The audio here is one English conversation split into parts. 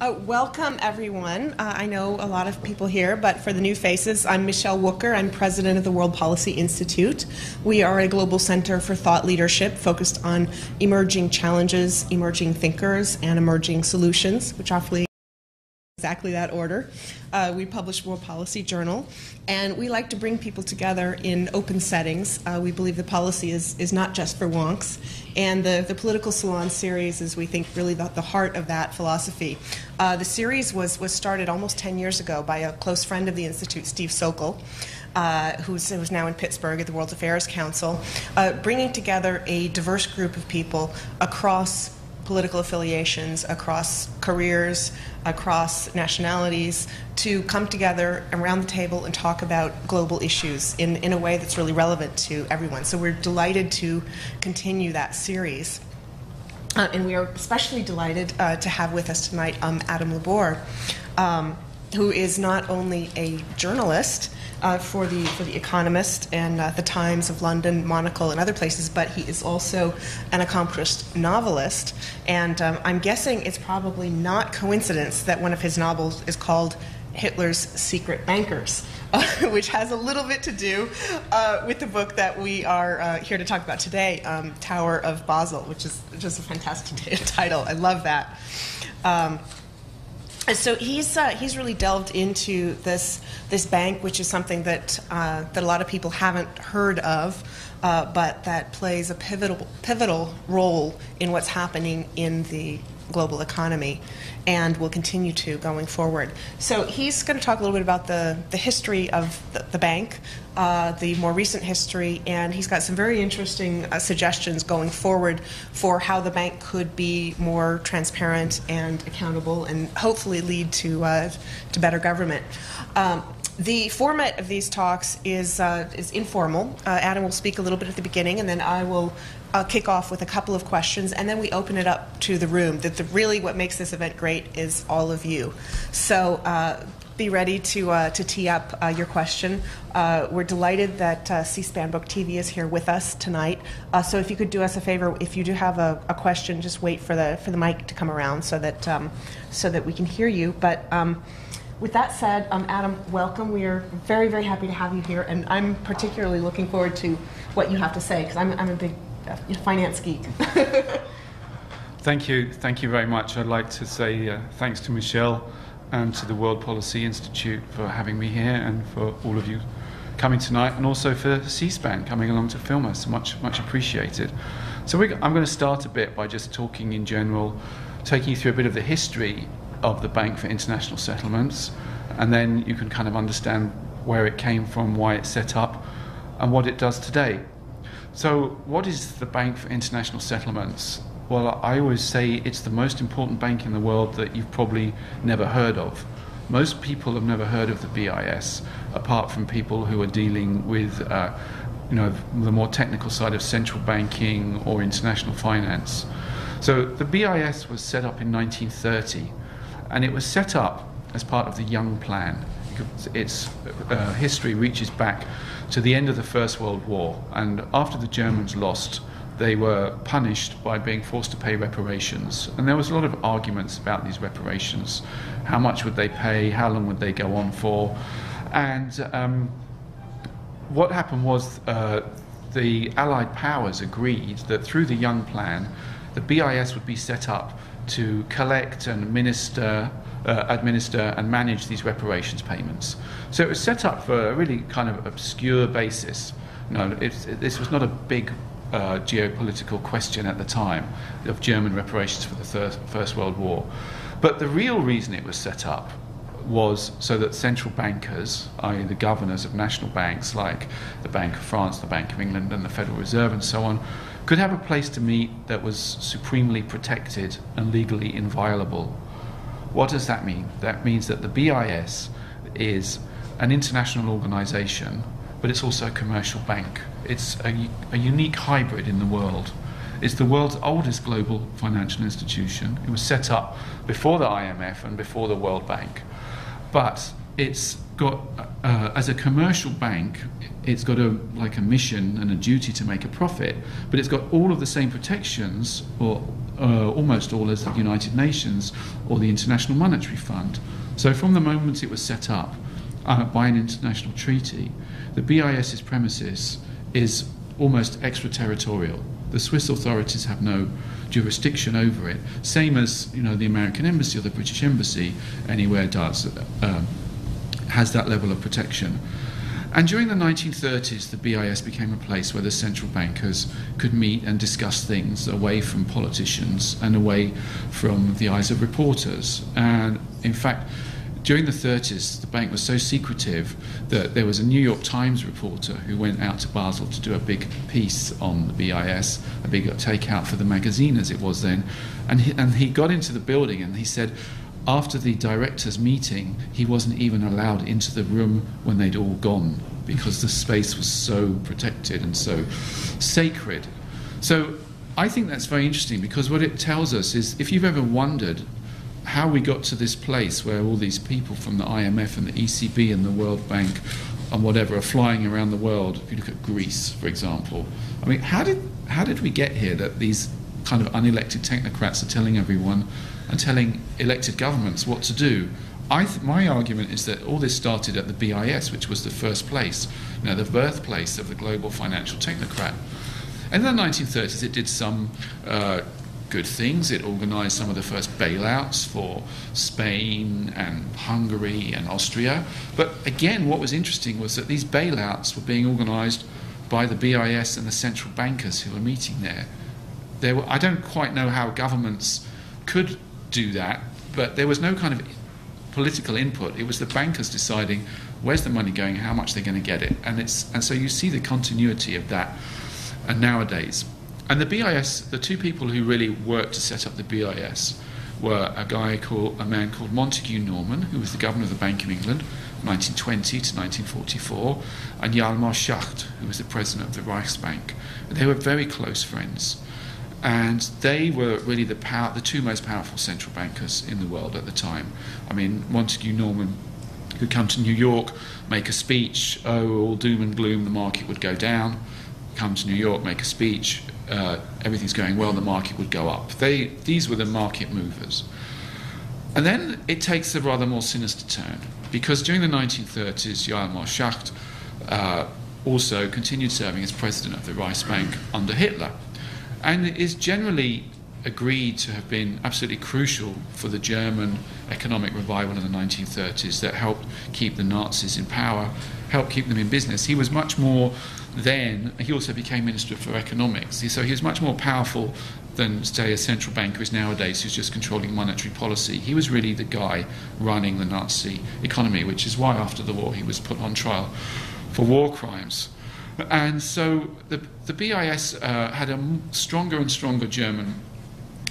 Welcome, everyone. I know a lot of people here, but for the new faces, I'm Michelle Walker. I'm president of the World Policy Institute. We are a global center for thought leadership focused on emerging challenges, emerging thinkers, and emerging solutions, which awfully exactly that order. We publish World Policy Journal, and we like to bring people together in open settings. We believe the policy is not just for wonks, and the Political Salon series is, we think, really the heart of that philosophy. The series was started almost 10 years ago by a close friend of the Institute, Steve Sokol, who's now in Pittsburgh at the World Affairs Council, bringing together a diverse group of people across political affiliations, across careers, across nationalities, to come together around the table and talk about global issues in a way that's really relevant to everyone. So we're delighted to continue that series. And we are especially delighted to have with us tonight Adam LeBor, who is not only a journalist for the Economist and the Times of London, Monocle, and other places, but he is also an accomplished novelist. And I'm guessing it's probably not coincidence that one of his novels is called Hitler's Secret Bankers, which has a little bit to do with the book that we are here to talk about today, Tower of Basel, which is just a fantastic title. I love that. So he's really delved into this bank, which is something that that a lot of people haven't heard of, but that plays a pivotal role in what's happening in the global economy, and will continue to going forward. So he's going to talk a little bit about the history of the bank, the more recent history, and he's got some very interesting suggestions going forward for how the bank could be more transparent and accountable, and hopefully lead to better government. The format of these talks is informal. Adam will speak a little bit at the beginning, and then I will kick off with a couple of questions, and then we open it up to the room. Really what makes this event great is all of you. So be ready to tee up your question. We're delighted that C-SPAN Book TV is here with us tonight. So if you could do us a favor, if you do have a question, just wait for the mic to come around so that we can hear you. But with that said, Adam, welcome. We are very, very happy to have you here, and I'm particularly looking forward to what you have to say, because I'm a big finance geek. Thank you very much. I'd like to say thanks to Michelle and to the World Policy Institute for having me here, and for all of you coming tonight, and also for C-SPAN coming along to film us. Much appreciated. So I'm going to start a bit by just talking in general, taking you through a bit of the history of the Bank for International Settlements, and then you can kind of understand where it came from, why it's set up, and what it does today. So what is the Bank for International Settlements? Well, I always say it's the most important bank in the world that you've probably never heard of. Most people have never heard of the BIS, apart from people who are dealing with the more technical side of central banking or international finance. So the BIS was set up in 1930. And it was set up as part of the Young Plan. Its history reaches back to the end of the First World War. And after the Germans lost, they were punished by being forced to pay reparations. And there was a lot of arguments about these reparations. How much would they pay? How long would they go on for? And what happened was the Allied powers agreed that through the Young Plan, the BIS would be set up to collect and administer and manage these reparations payments. So it was set up for a really kind of obscure basis. This was not a big geopolitical question at the time of German reparations for the First World War. But the real reason it was set up was so that central bankers, i.e. the governors of national banks like the Bank of France, the Bank of England, and the Federal Reserve and so on, could have a place to meet that was supremely protected and legally inviolable. What does that mean? That means that the BIS is an international organization, but it's also a commercial bank. It's a unique hybrid in the world. It's the world's oldest global financial institution. It was set up before the IMF and before the World Bank. But it's got, as a commercial bank, it's got a mission and a duty to make a profit, but it's got all of the same protections, or almost all, as the United Nations or the International Monetary Fund. So from the moment it was set up by an international treaty, the BIS's premises is almost extraterritorial. The Swiss authorities have no jurisdiction over it, same as the American embassy or the British embassy anywhere does, has that level of protection. And during the 1930s, the BIS became a place where the central bankers could meet and discuss things away from politicians and away from the eyes of reporters. And in fact, during the 30s, the bank was so secretive that there was a New York Times reporter who went out to Basel to do a big piece on the BIS, a big takeout for the magazine as it was then. And he got into the building and he said, after the directors' meeting, he wasn't even allowed into the room when they'd all gone because the space was so protected and so sacred. So I think that's very interesting, because what it tells us is, if you've ever wondered how we got to this place where all these people from the IMF and the ECB and the World Bank and whatever are flying around the world, if you look at Greece, for example, I mean, how did we get here that these kind of unelected technocrats are telling everyone and telling elected governments what to do? My argument is that all this started at the BIS, which was the first place, the birthplace of the global financial technocrat. And in the 1930s, it did some good things. It organised some of the first bailouts for Spain and Hungary and Austria. But again, what was interesting was that these bailouts were being organised by the BIS and the central bankers who were meeting there. I don't quite know how governments could do that, but there was no kind of political input. It was the bankers deciding where's the money going, how much they're going to get it. And so you see the continuity of that nowadays. And the BIS, the two people who really worked to set up the BIS were a man called Montague Norman, who was the governor of the Bank of England, 1920 to 1944, and Hjalmar Schacht, who was the president of the Reichsbank. They were very close friends, and they were really the two most powerful central bankers in the world at the time. I mean, Montague Norman could come to New York, make a speech, oh, all doom and gloom, the market would go down. Come to New York, make a speech, everything's going well, the market would go up. These were the market movers. And then it takes a rather more sinister turn, because during the 1930s, Hjalmar Schacht also continued serving as president of the Reichsbank under Hitler, and is generally agreed to have been absolutely crucial for the German economic revival in the 1930s that helped keep the Nazis in power, helped keep them in business. He was much more then, he also became Minister for Economics, so he was much more powerful than, say, a central banker is nowadays who's just controlling monetary policy. He was really the guy running the Nazi economy, which is why after the war he was put on trial for war crimes. And so the BIS had a stronger and stronger German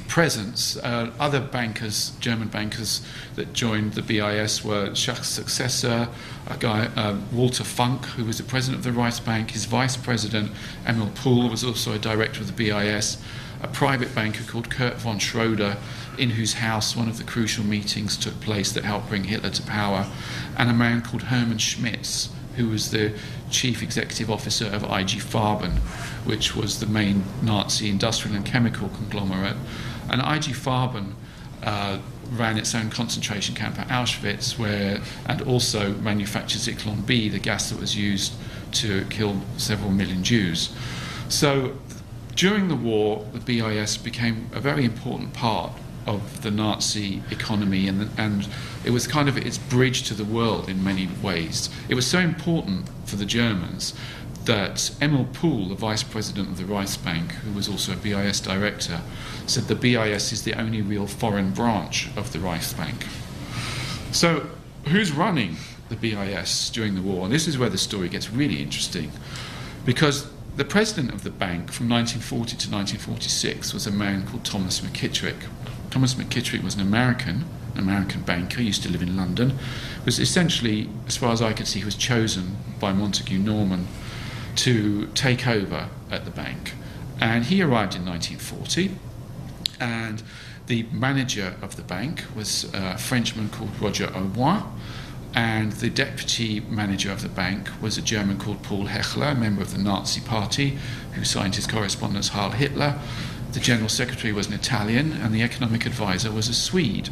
presence. Other bankers, German bankers that joined the BIS were Schacht's successor, a guy, Walter Funk, who was the president of the Reichsbank. His vice president, Emil Puhl, was also a director of the BIS. A private banker called Kurt von Schroeder, in whose house one of the crucial meetings took place that helped bring Hitler to power, and a man called Hermann Schmitz, who was the chief executive officer of IG Farben, which was the main Nazi industrial and chemical conglomerate. And IG Farben ran its own concentration camp at Auschwitz, and also manufactured Zyklon B, the gas that was used to kill several million Jews. So during the war, the BIS became a very important part of the Nazi economy, and it was kind of its bridge to the world in many ways. It was so important for the Germans that Emil Puhl, the vice president of the Reichsbank, who was also a BIS director, said the BIS is the only real foreign branch of the Reichsbank. So who's running the BIS during the war? And this is where the story gets really interesting, because the president of the bank from 1940 to 1946 was a man called Thomas McKittrick. Thomas McKittrick was an American banker, used to live in London, was essentially, as far as I could see, was chosen by Montague Norman to take over at the bank. And he arrived in 1940, and the manager of the bank was a Frenchman called Roger Auboin, and the deputy manager of the bank was a German called Paul Hechler, a member of the Nazi Party, who signed his correspondence Heil Hitler. The general secretary was an Italian, and the economic advisor was a Swede.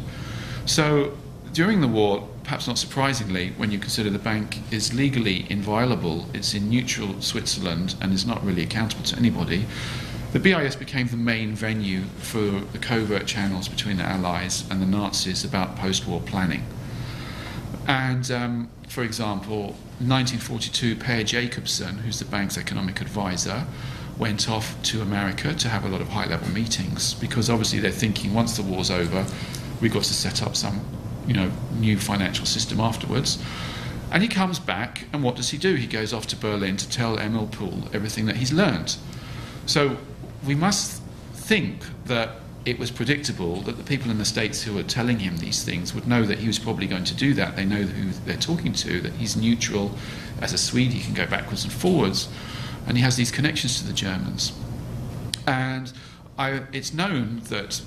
So during the war, perhaps not surprisingly, when you consider the bank is legally inviolable, it's in neutral Switzerland, and is not really accountable to anybody, the BIS became the main venue for the covert channels between the Allies and the Nazis about post-war planning. And, for example, in 1942, Per Jacobson, who's the bank's economic advisor, went off to America to have a lot of high-level meetings, because obviously they're thinking, once the war's over, we've got to set up some, you know, new financial system afterwards. And he comes back, and what does he do? He goes off to Berlin to tell Emil Puhl everything that he's learned. So we must think that it was predictable that the people in the States who were telling him these things would know that he was probably going to do that. They know who they're talking to, that he's neutral. As a Swede, he can go backwards and forwards, and he has these connections to the Germans. And it's known that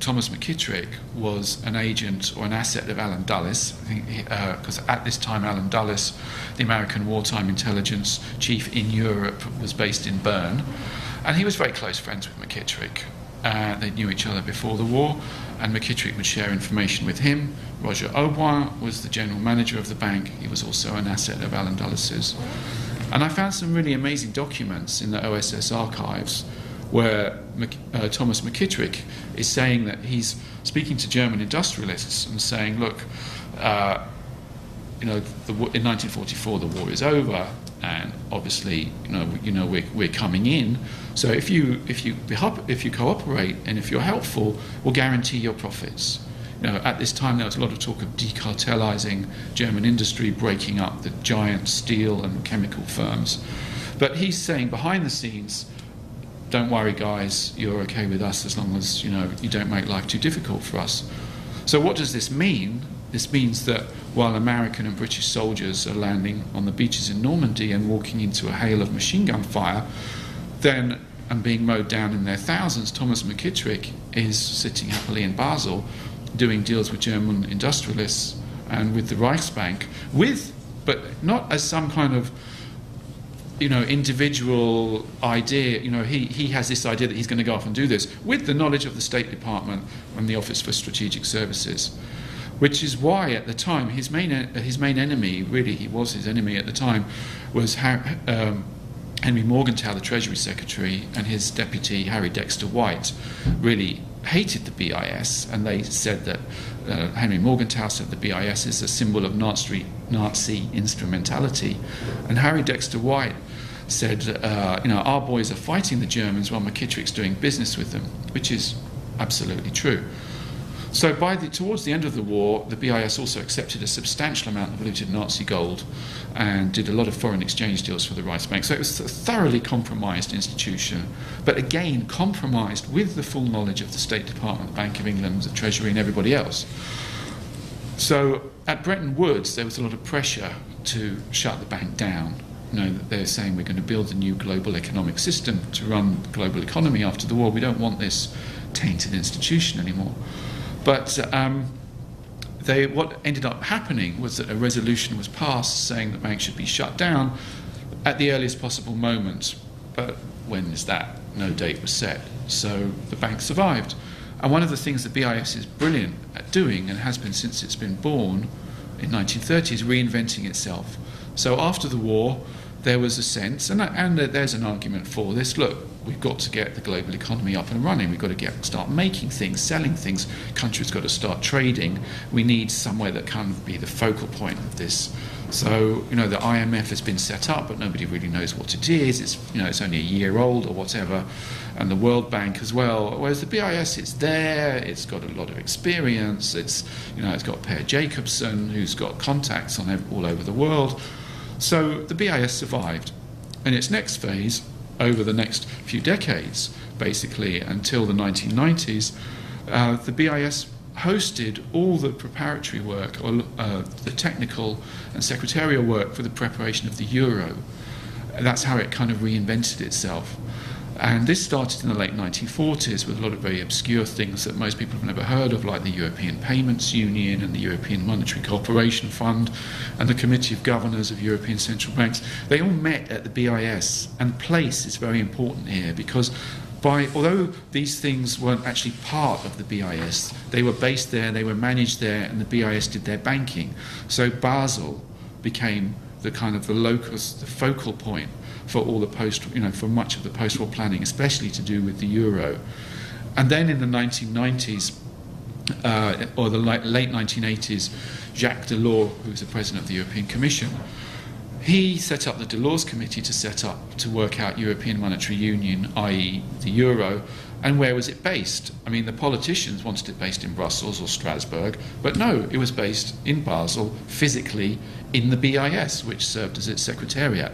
Thomas McKittrick was an agent or an asset of Alan Dulles, because at this time Alan Dulles, the American wartime intelligence chief in Europe, was based in Bern, and he was very close friends with McKittrick. They knew each other before the war, and McKittrick would share information with him. Roger Auboin was the general manager of the bank. He was also an asset of Alan Dulles's. And I found some really amazing documents in the OSS archives where Thomas McKittrick is saying that he's speaking to German industrialists and saying, look, in 1944 the war is over, and obviously, we're coming in. So if you cooperate and if you're helpful, we'll guarantee your profits. At this time there was a lot of talk of decartelizing German industry, breaking up the giant steel and chemical firms. But he's saying behind the scenes, don't worry, guys, you're okay with us as long as you don't make life too difficult for us. So what does this mean? This means that while American and British soldiers are landing on the beaches in Normandy and walking into a hail of machine gun fire, and being mowed down in their thousands, Thomas McKittrick is sitting happily in Basel doing deals with German industrialists and with the Reichsbank, but not as some kind of individual idea. He has this idea that he's going to go off and do this with the knowledge of the State Department and the Office for Strategic Services, which is why at the time his main enemy, really he was his enemy at the time, was Henry Morgenthau, the Treasury Secretary, and his deputy Harry Dexter White really hated the BIS, and they said that Henry Morgenthau said the BIS is a symbol of Nazi instrumentality, and Harry Dexter White said, our boys are fighting the Germans while McKittrick's doing business with them, which is absolutely true. So towards the end of the war, the BIS also accepted a substantial amount of looted Nazi gold and did a lot of foreign exchange deals for the Reichsbank. So it was a thoroughly compromised institution, but again compromised with the full knowledge of the State Department, the Bank of England, the Treasury and everybody else. So at Bretton Woods, there was a lot of pressure to shut the bank down. They're saying, we're going to build a new global economic system to run the global economy after the war. We don't want this tainted institution anymore. But what ended up happening was that a resolution was passed saying the bank should be shut down at the earliest possible moment. But when is that? No date was set. So the bank survived. And one of the things the BIS is brilliant at doing, and has been since it's been born in 1930, is reinventing itself. So after the war, there was a sense, and there's an argument for this, look, we've got to get the global economy up and running. We've got to start making things, selling things. Countries got to start trading. We need somewhere that can be the focal point of this. So, the IMF has been set up, but nobody really knows what it is. It's only a year old or whatever. And the World Bank as well. Whereas the BIS, it's there. It's got a lot of experience. It's got Per Jacobson, who's got contacts all over the world. So the BIS survived. And its next phase, over the next few decades, basically until the 1990s, the BIS hosted all the preparatory work, or the technical and secretarial work for the preparation of the euro. That's how it kind of reinvented itself. And this started in the late 1940s with a lot of very obscure things that most people have never heard of, like the European Payments Union and the European Monetary Cooperation Fund and the Committee of Governors of European Central Banks. They all met at the BIS, and place is very important here, because although these things weren't actually part of the BIS, they were based there, they were managed there, and the BIS did their banking. So Basel became the kind of the locus, the focal point for all the for much of the post-war planning, especially to do with the euro. And then in the 1990s, or the late 1980s, Jacques Delors, who was the president of the European Commission, he set up the Delors Committee to work out European Monetary Union, i.e. the euro, and where was it based? I mean, the politicians wanted it based in Brussels or Strasbourg, but no, it was based in Basel, physically in the BIS, which served as its secretariat.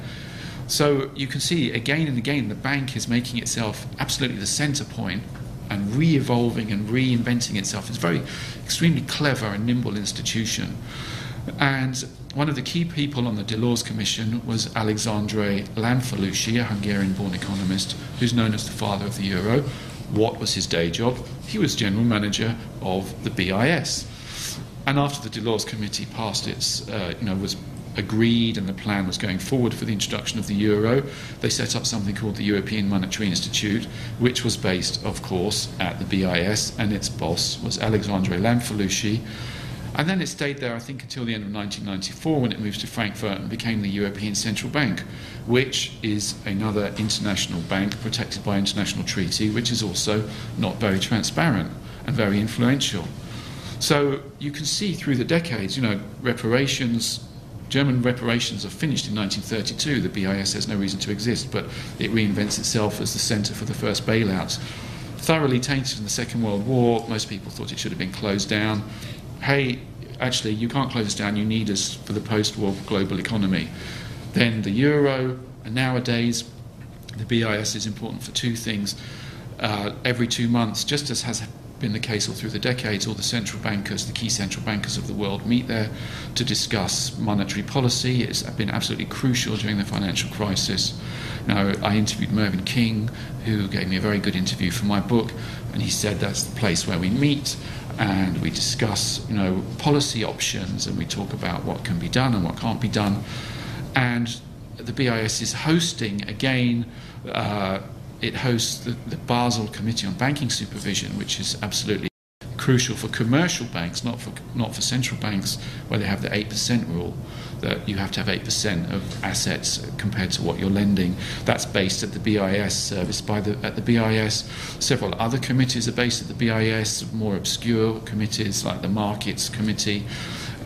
So you can see again and again the bank is making itself absolutely the centre point and re-evolving and reinventing itself. It's a very extremely clever and nimble institution. And one of the key people on the Delors Commission was Alexandre Lanfelushi, a Hungarian-born economist who's known as the father of the euro. What was his day job? He was general manager of the BIS. And after the Delors Committee passed its, was agreed and the plan was going forward for the introduction of the euro, they set up something called the European Monetary Institute, which was based, of course, at the BIS, and its boss was Alexandre Lanfelushi. And then it stayed there, I think, until the end of 1994, when it moved to Frankfurt and became the European Central Bank, which is another international bank protected by international treaty, which is also not very transparent and very influential. So you can see through the decades, reparations, German reparations are finished in 1932. The BIS has no reason to exist, but it reinvents itself as the centre for the first bailouts. Thoroughly tainted in the Second World War, most people thought it should have been closed down. Hey, actually, you can't close us down, you need us for the post-war global economy. Then the euro, and nowadays the BIS is important for two things. Every 2 months, just as has been the case all through the decades, all the central bankers, the key central bankers of the world meet there to discuss monetary policy. It's been absolutely crucial during the financial crisis. Now, I interviewed Mervyn King, who gave me a very good interview for my book, and he said that's the place where we meet. And we discuss, policy options, and we talk about what can be done and what can't be done. And the BIS is hosting, again, it hosts the Basel Committee on Banking Supervision, which is absolutely crucial for commercial banks, not for central banks, where they have the 8% rule, that you have to have 8% of assets compared to what you're lending. That's based at the BIS, serviced at the BIS. Several other committees are based at the BIS, more obscure committees like the Markets Committee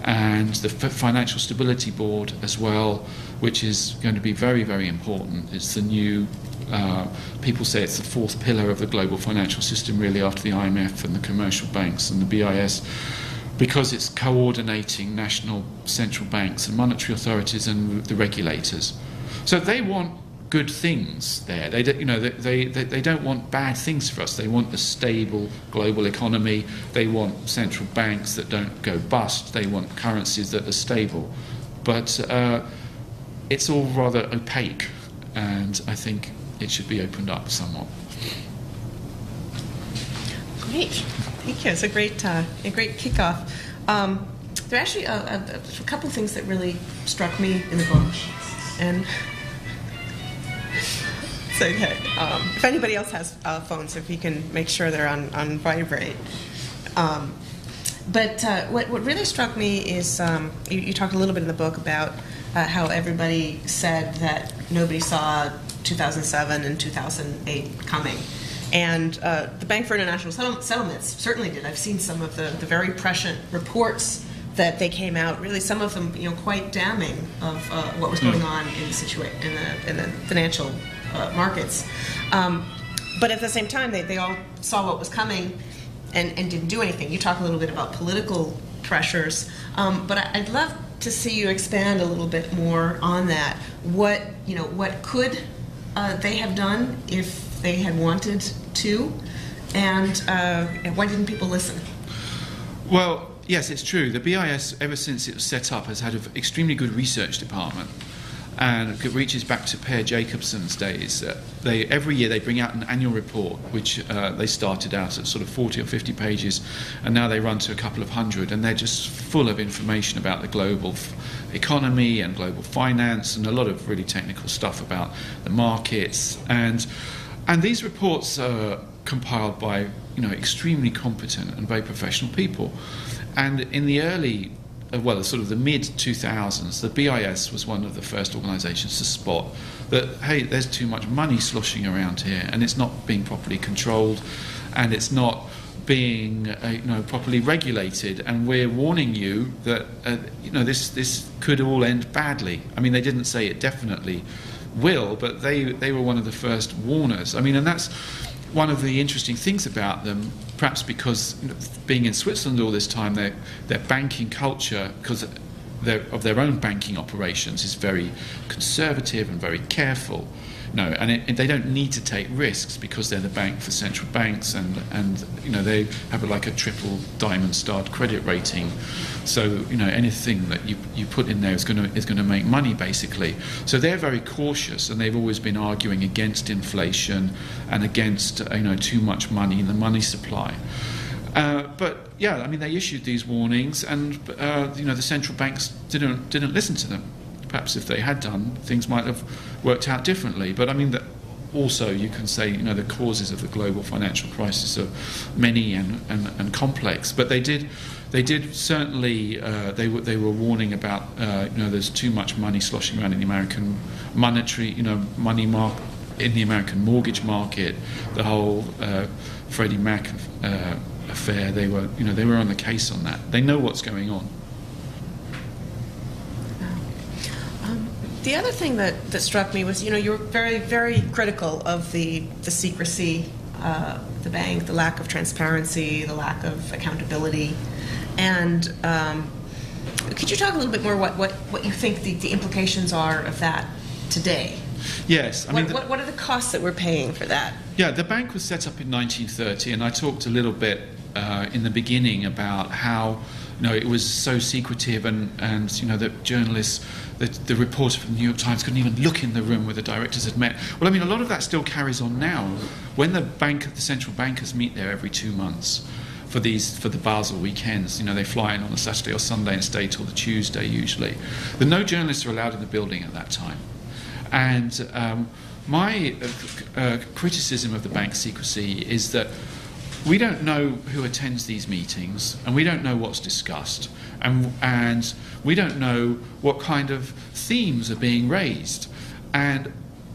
and the Financial Stability Board as well, which is going to be very, very important. It's the new, people say it's the fourth pillar of the global financial system, really, after the IMF and the commercial banks and the BIS, because it's coordinating national central banks and monetary authorities and the regulators. So they want good things there. They don't, they don't want bad things for us. They want a stable global economy. They want central banks that don't go bust. They want currencies that are stable. But it's all rather opaque, and I think it should be opened up somewhat. Great. Thank you. It's a great kickoff. There are actually a couple of things that really struck me in the book, and so if anybody else has phones, if you can make sure they're on vibrate. What really struck me is you talked a little bit in the book about how everybody said that nobody saw 2007 and 2008 coming. And the Bank for International Settlements certainly did. I've seen some of the very prescient reports that they came out, really some of them quite damning of what was going on in the financial markets. But at the same time, they all saw what was coming and didn't do anything. You talk a little bit about political pressures, but I'd love to see you expand a little bit more on that. What could they have done if they had wanted to, and why didn't people listen? Well, yes, it's true. The BIS, ever since it was set up, has had an extremely good research department. and it reaches back to Per Jacobson's days. Every year they bring out an annual report, which they started out at sort of 40 or 50 pages, and now they run to a couple of hundred, and they're just full of information about the global economy and global finance and a lot of really technical stuff about the markets. And these reports are compiled by, you know, extremely competent and very professional people. And in the early, well, sort of the mid-2000s, the BIS was one of the first organisations to spot that, hey, there's too much money sloshing around here, and it's not being properly controlled, and it's not being, you know, properly regulated, and we're warning you that, you know, this could all end badly. I mean, they didn't say it definitely will, but they were one of the first warners. I mean, and that's one of the interesting things about them, perhaps because, you know, being in Switzerland all this time, their banking culture, because of their own banking operations, is very conservative and very careful. You know, and they don't need to take risks because they're the bank for central banks, and you know, they have like a triple diamond-starred credit rating. So, you know, anything that you put in there is going to make money, basically. So they're very cautious, and they've always been arguing against inflation and against, you know, too much money in the money supply. But yeah, I mean, they issued these warnings, and you know, the central banks didn't listen to them. Perhaps if they had done, things might have worked out differently. But I mean, that also you can say, you know, the causes of the global financial crisis are many and complex. But they did certainly they were warning about, you know, there's too much money sloshing around in the American monetary, you know, money market, in the American mortgage market, the whole Freddie Mac affair. They were, you know, they were on the case on that. They know what's going on. The other thing that struck me was, you know, you were very, very critical of the secrecy of the bank, the lack of transparency, the lack of accountability. And could you talk a little bit more what you think the implications are of that today? Yes. I mean, what are the costs that we're paying for that? Yeah, the bank was set up in 1930, and I talked a little bit in the beginning about how, you know, it was so secretive, and you know, that journalists, the reporter from the New York Times couldn't even look in the room where the directors had met. Well, I mean, a lot of that still carries on now. When the central bankers meet there every 2 months for the Basel weekends, you know, they fly in on a Saturday or Sunday and stay till the Tuesday usually. But no journalists are allowed in the building at that time. And my criticism of the bank's secrecy is that we don't know who attends these meetings, and we don't know what's discussed, and we don't know what kind of themes are being raised. And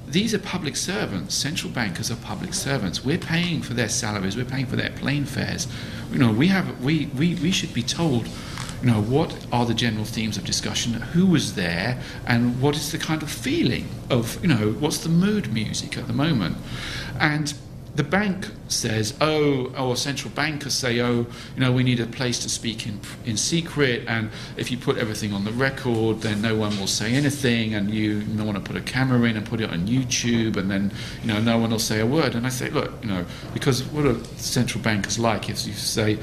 these are public servants. Central bankers are public servants. We're paying for their salaries. We're paying for their plane fares. You know, we should be told, you know, what are the general themes of discussion, who was there, and what is the kind of feeling of, you know, what's the mood music at the moment. And the bank says, oh, or central bankers say, oh, you know, we need a place to speak in secret, and if you put everything on the record, then no one will say anything, and you don't want to put a camera in and put it on YouTube, and then, you know, no one will say a word. And I say, look, you know, because what are central bankers like? If you say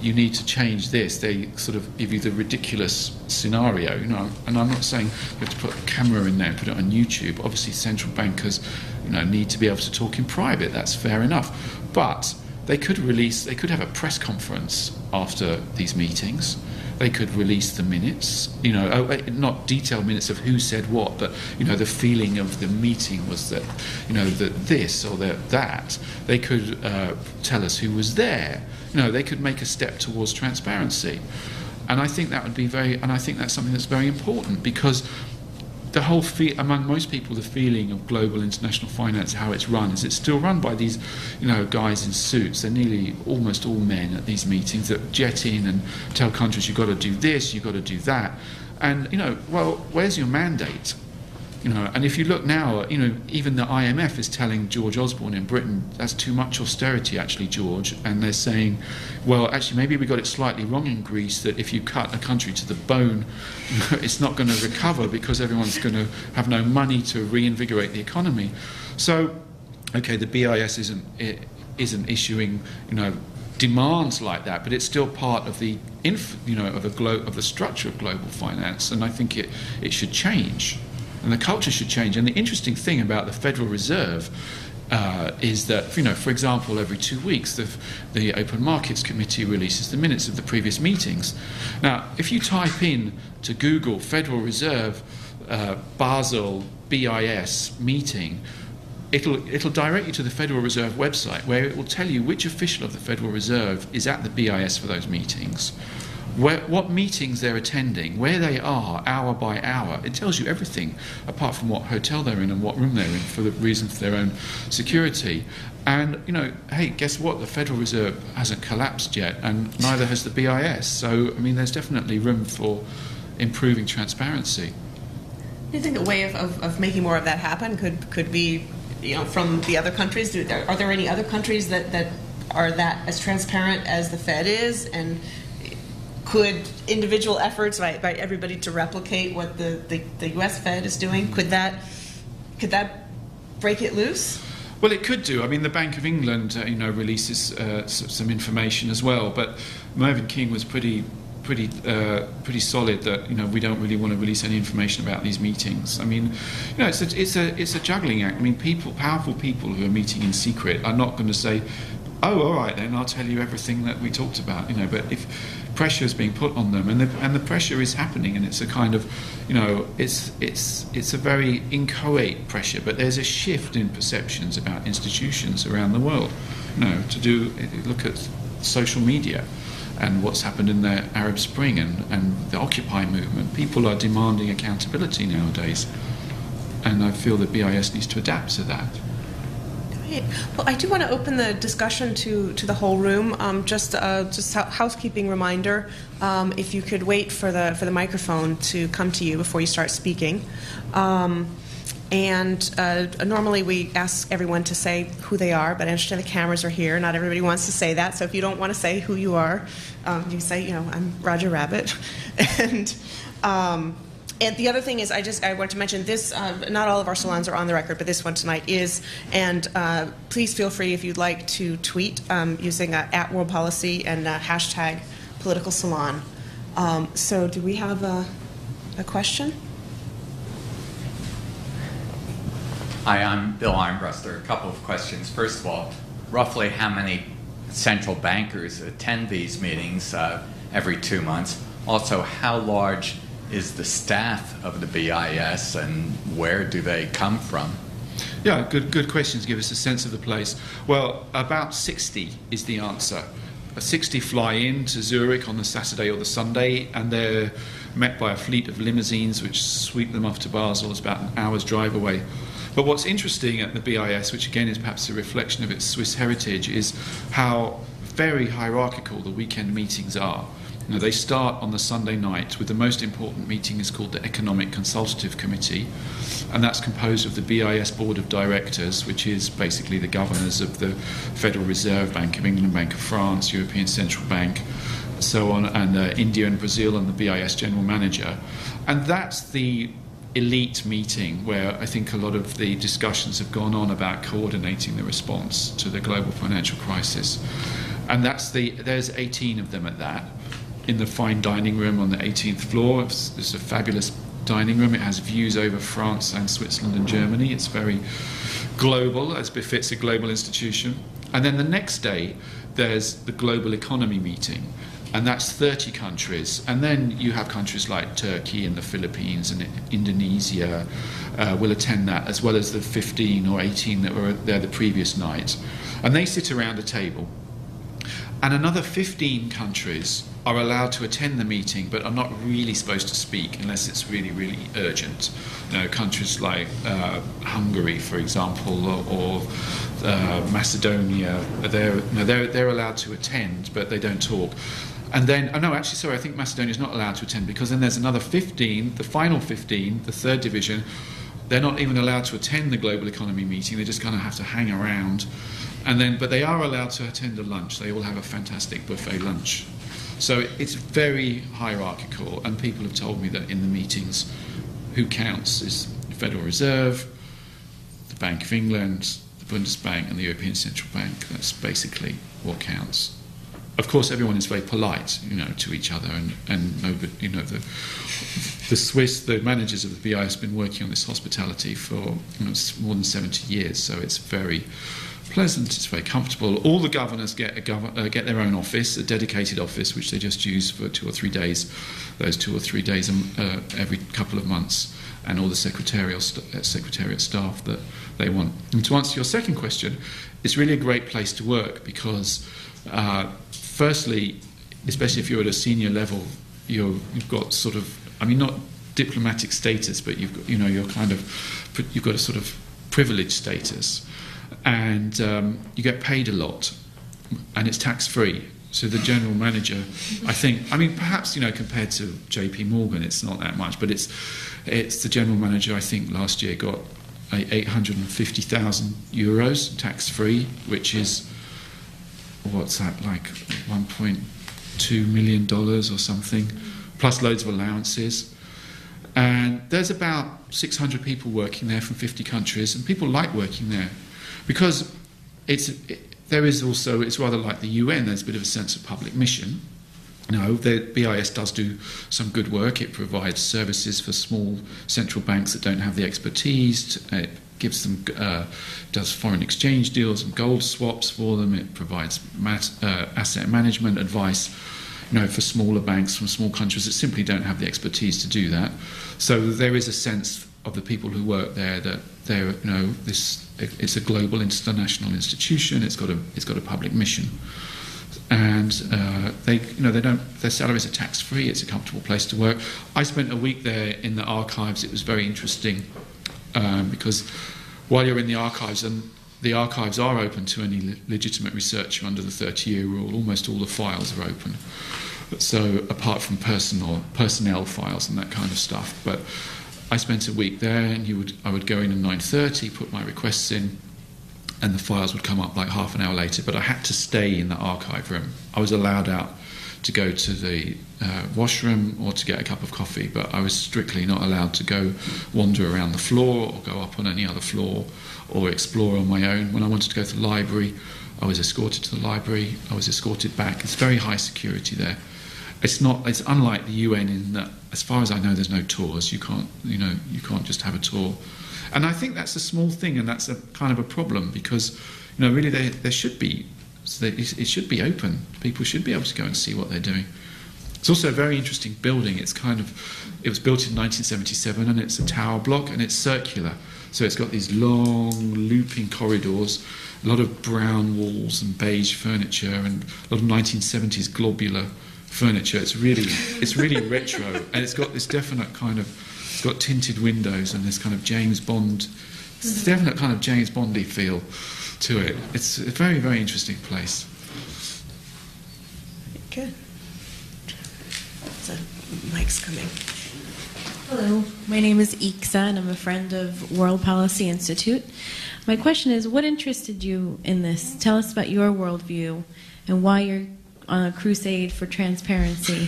you need to change this, they sort of give you the ridiculous scenario, you know. And I'm not saying you have to put a camera in there and put it on YouTube. Obviously, central bankers, you know, need to be able to talk in private. That's fair enough. But they could have a press conference after these meetings. They could release the minutes, you know, not detailed minutes of who said what, but, you know, the feeling of the meeting was that, you know, that this or that. They could tell us who was there. You know, they could make a step towards transparency. And I think that would be and I think that's something that's very important, because the whole among most people, the feeling of global international finance, how it's run, is it's still run by these, you know, guys in suits. They're nearly almost all men at these meetings that jet in and tell countries, you've got to do this, you've got to do that. And, you know, well, where's your mandate? You know, and if you look now, you know, even the IMF is telling George Osborne in Britain, that's too much austerity, actually, George. And they're saying, well, actually, maybe we got it slightly wrong in Greece, that if you cut a country to the bone, you know, it's not going to recover because everyone's going to have no money to reinvigorate the economy. So, okay, the BIS isn't issuing, you know, demands like that, but it's still part of the, you know, of the structure of global finance, and I think it should change. and the culture should change. And the interesting thing about the Federal Reserve is that, you know, for example, every 2 weeks the Open Markets Committee releases the minutes of the previous meetings. Now, if you type in to Google Federal Reserve Basel BIS meeting, it'll direct you to the Federal Reserve website, where it will tell you which official of the Federal Reserve is at the BIS for those meetings, what meetings they're attending, where they are hour by hour. It tells you everything apart from what hotel they're in and what room they're in, for the reason for their own security. And, you know, hey, guess what? The Federal Reserve hasn't collapsed yet, and neither has the BIS. So, I mean, there's definitely room for improving transparency. Do you think a way of making more of that happen could be, you know, from the other countries? Are there any other countries that are that as transparent as the Fed is? And could individual efforts by everybody to replicate what the U.S. Fed is doing, could that break it loose? Well, it could do. I mean, the Bank of England, you know, releases some information as well. But Mervyn King was pretty solid that, you know, we don't really want to release any information about these meetings. I mean, you know, it's a juggling act. I mean, powerful people who are meeting in secret are not going to say, oh, all right then, I'll tell you everything that we talked about, you know. But if pressure is being put on them, and the pressure is happening, and it's a kind of, you know, it's a very inchoate pressure. But there's a shift in perceptions about institutions around the world. You know, look at social media and what's happened in the Arab Spring and the Occupy movement. People are demanding accountability nowadays, and I feel that BIS needs to adapt to that. Well, I do want to open the discussion to the whole room. Just a housekeeping reminder: if you could wait for the microphone to come to you before you start speaking. Normally we ask everyone to say who they are, but I understand the cameras are here. Not everybody wants to say that, so if you don't want to say who you are, you can say, you know, I'm Roger Rabbit, And the other thing is, I want to mention this, not all of our salons are on the record, but this one tonight is, and please feel free if you'd like to tweet using @WorldPolicy and #PoliticalSalon. So do we have a question? Hi, I'm Bill Armbruster. A couple of questions. First of all, roughly how many central bankers attend these meetings every 2 months? Also, how large is the staff of the BIS, and where do they come from? Yeah, good questions. Give us a sense of the place. Well, about 60 is the answer. 60 fly in to Zurich on the Saturday or the Sunday, and they're met by a fleet of limousines which sweep them off to Basel. It's about an hour's drive away. But what's interesting at the BIS, which again is perhaps a reflection of its Swiss heritage, is how very hierarchical the weekend meetings are. Now, they start on the Sunday night with the most important meeting is called the Economic Consultative Committee, and that's composed of the BIS Board of Directors, which is basically the governors of the Federal Reserve, Bank of England, Bank of France, European Central Bank, so on, and India and Brazil, and the BIS General Manager. And that's the elite meeting where I think a lot of the discussions have gone on about coordinating the response to the global financial crisis. And there's 18 of them at that, in the fine dining room on the 18th floor. It's a fabulous dining room. It has views over France and Switzerland and Germany. It's very global, as befits a global institution. And then the next day, there's the global economy meeting, and that's 30 countries. And then you have countries like Turkey and the Philippines and Indonesia will attend that, as well as the 15 or 18 that were there the previous night. And they sit around a table. And another 15 countries are allowed to attend the meeting, but are not really supposed to speak unless it's really, really urgent. You know, countries like Hungary, for example, or Macedonia, they're allowed to attend, but they don't talk. And then, oh no, actually, sorry, I think Macedonia is not allowed to attend, because then there's another 15, the final 15, the third division, they're not even allowed to attend the global economy meeting. They just kind of have to hang around. But they are allowed to attend a lunch. They all have a fantastic buffet lunch. So it's very hierarchical, and people have told me that in the meetings, who counts is the Federal Reserve, the Bank of England, the Bundesbank, and the European Central Bank. That's basically what counts. Of course, everyone is very polite, you know, to each other, and nobody, you know, the Swiss, the managers of the BI, has been working on this hospitality for, you know, more than 70 years, so it's very pleasant, it's very comfortable. All the governors get their own office, a dedicated office, which they just use for 2 or 3 days, those 2 or 3 days every couple of months, and all the secretariat staff that they want. And to answer your second question, it's really a great place to work because, firstly, especially if you're at a senior level, you've got sort of, I mean, not diplomatic status, but you've got, you know, you've got a sort of privileged status, and you get paid a lot, and it's tax-free. So the general manager, I think, I mean, perhaps, you know, compared to J.P. Morgan, it's not that much, but it's the general manager, I think, last year got €850,000 tax-free, which is, what's that, like $1.2 million or something, plus loads of allowances. And there's about 600 people working there from 50 countries, and people like working there because it's rather like the UN. There's a bit of a sense of public mission. No, the BIS does do some good work. It provides services for small central banks that don't have the expertise. It gives them, does foreign exchange deals and gold swaps for them. It provides asset management advice, you know, for smaller banks from small countries that simply don't have the expertise to do that. So there is a sense of the people who work there that they're, you know, it's a global international institution. It's got a public mission. And their salaries are tax-free. It's a comfortable place to work. I spent a week there in the archives. It was very interesting because while you're in the archives, and the archives are open to any legitimate researcher under the 30-year rule, almost all the files are open. So apart from personnel files and that kind of stuff. But I spent a week there, and I would go in at 9:30, put my requests in, and the files would come up like half an hour later, but I had to stay in the archive room. I was allowed out to go to the washroom or to get a cup of coffee, but I was strictly not allowed to go wander around the floor or go up on any other floor or explore on my own. When I wanted to go to the library, I was escorted to the library. I was escorted back. It's very high security there. It's unlike the UN in that, as far as I know, there's no tours. You can't just have a tour. And I think that's a small thing, and that's a kind of a problem because, you know, really there should be, it should be open. People should be able to go and see what they're doing. It's also a very interesting building. It was built in 1977, and it's a tower block, and it's circular. So it's got these long, looping corridors, a lot of brown walls and beige furniture, and a lot of 1970s globular furniture. It's really retro, and it's got this definite kind of. It's got tinted windows and this kind of James Bond, it's definite kind of James Bondy feel to it. It's a very, very interesting place. Good. So, mic's coming. Hello, my name is Iksa, and I'm a friend of World Policy Institute. My question is, what interested you in this? Tell us about your worldview and why you're on a crusade for transparency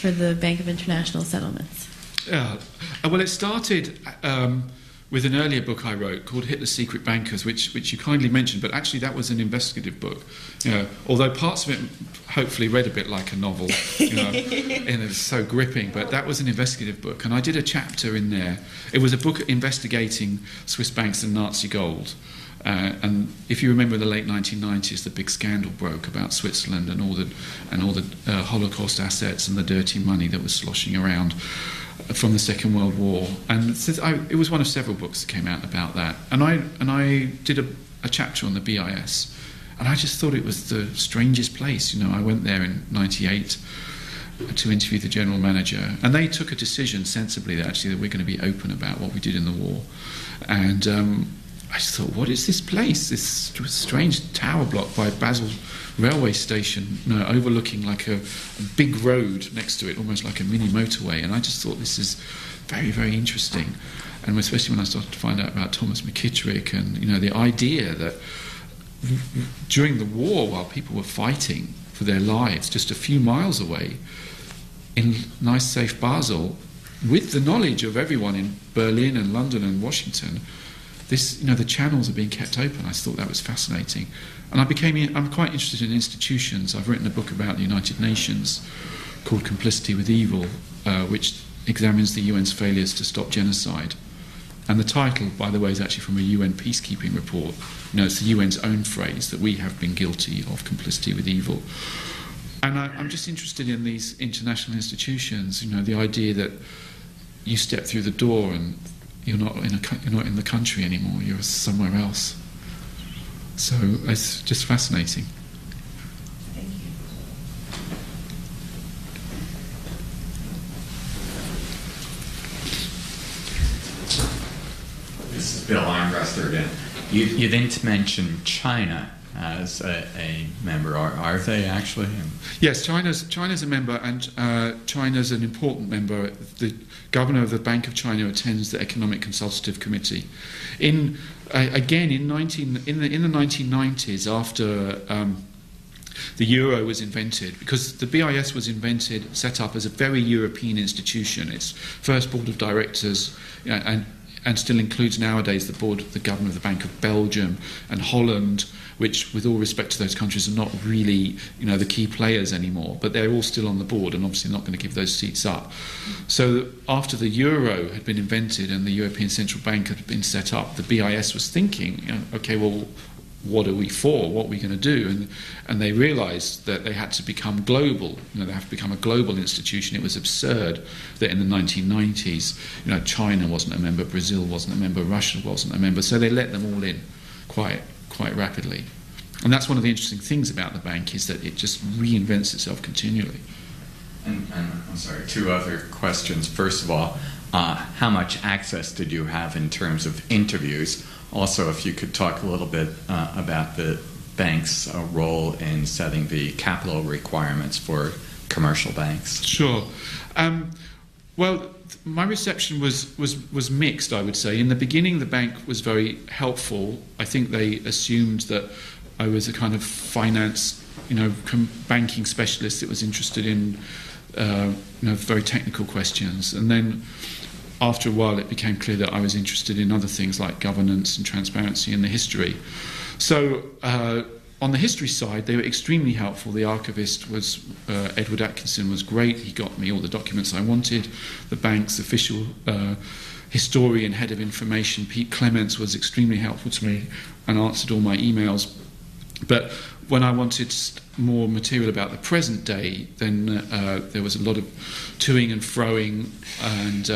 for the Bank of International Settlements. Yeah. Well, it started with an earlier book I wrote called Hitler's Secret Bankers, which you kindly mentioned, but actually that was an investigative book. You know, although parts of it hopefully read a bit like a novel, you know, and it was so gripping, but that was an investigative book. And I did a chapter in there. It was a book investigating Swiss banks and Nazi gold. And if you remember, in the late 1990s, the big scandal broke about Switzerland and all the Holocaust assets and the dirty money that was sloshing around from the Second World War. And it was one of several books that came out about that. And I did a chapter on the BIS, and I just thought it was the strangest place. You know, I went there in '98 to interview the general manager, and they took a decision sensibly that we're going to be open about what we did in the war, and. I just thought, what is this place? This strange tower block by Basel railway station, you know, overlooking like a big road next to it, almost like a mini motorway. And I just thought, this is very, very interesting. And especially when I started to find out about Thomas McKittrick and, you know, the idea that during the war, while people were fighting for their lives just a few miles away in nice, safe Basel, with the knowledge of everyone in Berlin and London and Washington, this, you know, the channels are being kept open. I thought that was fascinating. And I'm quite interested in institutions. I've written a book about the United Nations called Complicity with Evil, which examines the UN's failures to stop genocide. And the title, by the way, is actually from a UN peacekeeping report. You know, it's the UN's own phrase that we have been guilty of complicity with evil. And I'm just interested in these international institutions. You know, the idea that you step through the door and you're not in the country anymore. You're somewhere else. So it's just fascinating. Thank you. This is Bill Armbruster again. You didn't mention China as a member. Are they actually? Yes, China's a member, and China's an important member. The governor of the Bank of China attends the Economic Consultative Committee. In the 1990s, after the euro was invented, because the BIS was invented, set up as a very European institution. Its first board of directors, you know, and still includes nowadays the board of the governor of the Bank of Belgium and Holland, which, with all respect to those countries, are not really, you know, the key players anymore, but they're all still on the board and obviously not going to give those seats up. So after the euro had been invented and the European Central Bank had been set up, the BIS was thinking, you know, okay, well, what are we for? What are we going to do? And they realised that they had to become global. You know, they have to become a global institution. It was absurd that in the 1990s, you know, China wasn't a member, Brazil wasn't a member, Russia wasn't a member. So they let them all in quite rapidly. And that's one of the interesting things about the bank, is that it just reinvents itself continually. And I'm sorry, two other questions. First of all, how much access did you have in terms of interviews? Also, if you could talk a little bit about the bank's role in setting the capital requirements for commercial banks. Sure. Well, my reception was mixed, I would say. In the beginning, the bank was very helpful. I think they assumed that I was a kind of finance, you know, banking specialist that was interested in, you know, very technical questions. And then after a while, it became clear that I was interested in other things like governance and transparency and the history. So on the history side, they were extremely helpful. The archivist was Edward Atkinson was great. He got me all the documents I wanted. The bank's official historian, head of information, Pete Clements, was extremely helpful to me and answered all my emails. But when I wanted more material about the present day, then there was a lot of toing and froing, and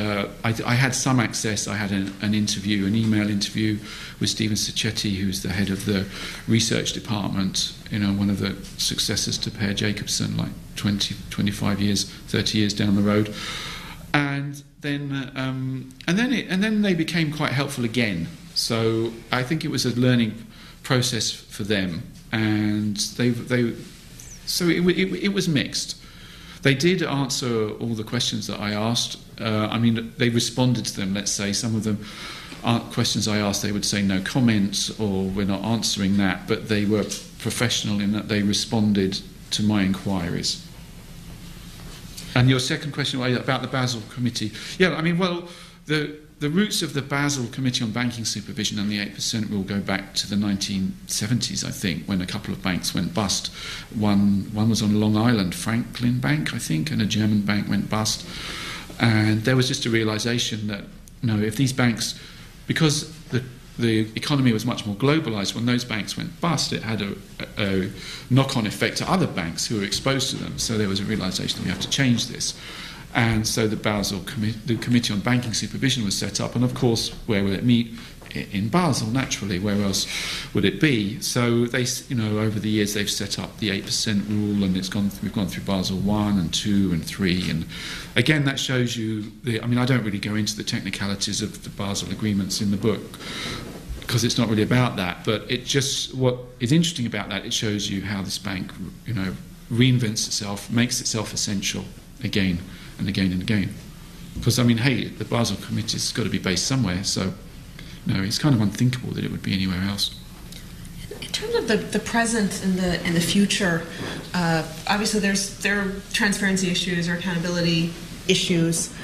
I had some access. I had an interview, an email interview with Stephen Sacchetti, who's the head of the research department, you know, one of the successors to Per Jacobson, like 20, 25 years, 30 years down the road. And then they became quite helpful again. So I think it was a learning process for them, and so it was mixed. They did answer all the questions that I asked. I mean, they responded to them, let's say. Some of them aren't questions I asked, they would say no comments or we're not answering that, but they were professional in that they responded to my inquiries. And your second question about the Basel Committee. Yeah, I mean, well, the roots of the Basel Committee on Banking Supervision and the 8% rule go back to the 1970s, I think, when a couple of banks went bust. One was on Long Island, Franklin Bank, I think, and a German bank went bust. And there was just a realisation that, you know, if these banks, because the economy was much more globalised, when those banks went bust, it had a knock-on effect to other banks who were exposed to them. So there was a realisation that we have to change this. And so the Basel the Committee on Banking Supervision was set up, and of course, where will it meet? In Basel, naturally. Where else would it be? So they, you know, over the years they've set up the 8% rule, and it's gone. We've gone through Basel I and II and III, and again that shows you. I mean, I don't really go into the technicalities of the Basel agreements in the book, because it's not really about that. But it just, what is interesting about that, it shows you how this bank, you know, reinvents itself, makes itself essential again and again and again. Because, I mean, hey, the Basel Committee's got to be based somewhere, so, you know, it's kind of unthinkable that it would be anywhere else. In terms of the present and the future, obviously there are transparency issues or accountability issues